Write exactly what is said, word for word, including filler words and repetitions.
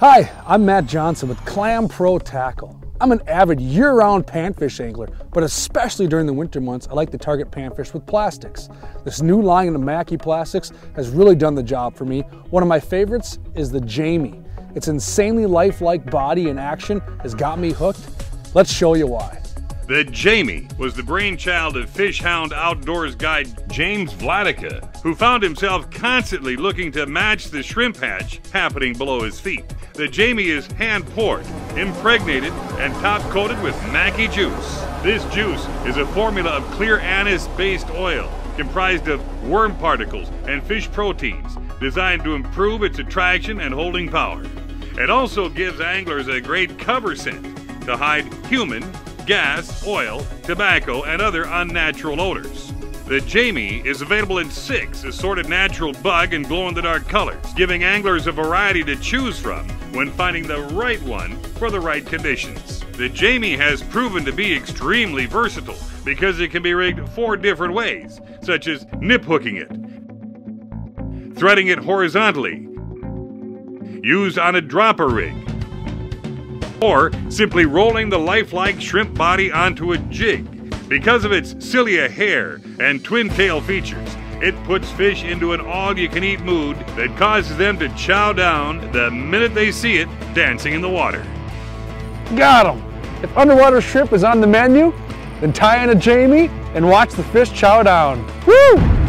Hi, I'm Matt Johnson with Clam Pro Tackle. I'm an avid year-round panfish angler, but especially during the winter months, I like to target panfish with plastics. This new line of Mackie Plastics has really done the job for me. One of my favorites is the Jamei. Its insanely lifelike body in action has got me hooked. Let's show you why. The Jamei was the brainchild of fish hound outdoors guide James Vladyka, who found himself constantly looking to match the shrimp hatch happening below his feet. The Jamei is hand-poured, impregnated, and top-coated with Maki juice. This juice is a formula of clear anise-based oil comprised of worm particles and fish proteins designed to improve its attraction and holding power. It also gives anglers a great cover scent to hide human, gas, oil, tobacco, and other unnatural odors. The Jamei is available in six assorted natural bug and glow-in-the-dark colors, giving anglers a variety to choose from when finding the right one for the right conditions. The Jamei has proven to be extremely versatile because it can be rigged four different ways, such as nip-hooking it, threading it horizontally, used on a dropper rig, or simply rolling the lifelike shrimp body onto a jig. Because of its cilia hair and twin tail features, it puts fish into an all-you-can-eat mood that causes them to chow down the minute they see it dancing in the water. Got 'em! If underwater shrimp is on the menu, then tie in a Jamei and watch the fish chow down. Woo!